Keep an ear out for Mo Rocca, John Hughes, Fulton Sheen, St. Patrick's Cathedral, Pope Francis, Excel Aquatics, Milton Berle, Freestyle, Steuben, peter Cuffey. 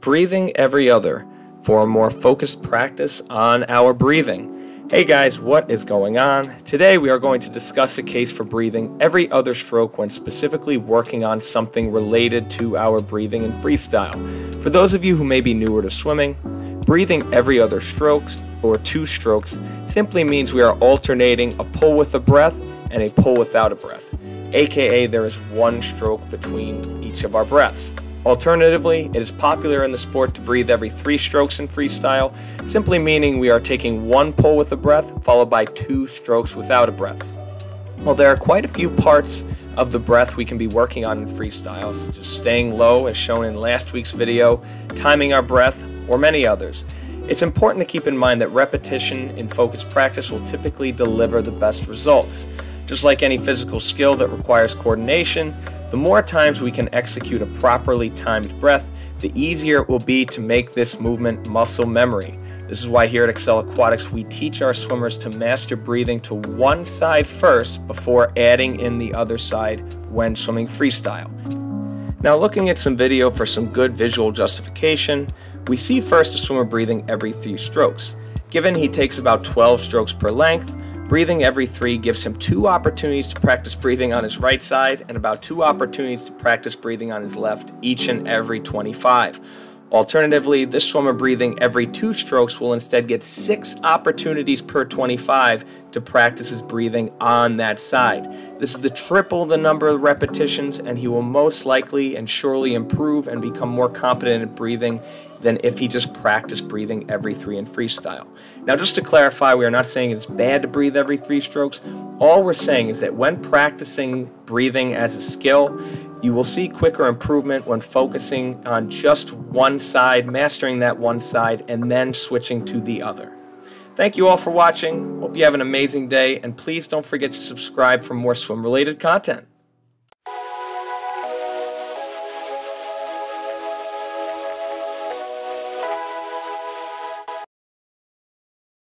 breathing every other for a more focused practice on our breathing. Hey guys, what is going on? Today we are going to discuss a case for breathing every other stroke when specifically working on something related to our breathing in freestyle. For those of you who may be newer to swimming, breathing every other strokes or two strokes simply means we are alternating a pull with a breath and a pull without a breath, aka there is one stroke between each of our breaths. Alternatively, it is popular in the sport to breathe every three strokes in freestyle, simply meaning we are taking one pull with a breath followed by two strokes without a breath. Well, there are quite a few parts of the breath we can be working on in freestyle, such as staying low as shown in last week's video, timing our breath, or many others. It's important to keep in mind that repetition in focused practice will typically deliver the best results. Just like any physical skill that requires coordination, the more times we can execute a properly timed breath, the easier it will be to make this movement muscle memory. This is why here at Excel Aquatics we teach our swimmers to master breathing to one side first before adding in the other side when swimming freestyle. Now, looking at some video for some good visual justification, we see first a swimmer breathing every three strokes. Given he takes about 12 strokes per length, breathing every three gives him two opportunities to practice breathing on his right side and about two opportunities to practice breathing on his left each and every 25. Alternatively, this swimmer breathing every two strokes will instead get six opportunities per 25 to practice his breathing on that side. This is the triple the number of repetitions, and he will most likely and surely improve and become more competent at breathing than if he just practiced breathing every three in freestyle. Now, just to clarify, we are not saying it's bad to breathe every three strokes. All we're saying is that when practicing breathing as a skill, you will see quicker improvement when focusing on just one side, mastering that one side, and then switching to the other. Thank you all for watching. Hope you have an amazing day, and please don't forget to subscribe for more swim-related content.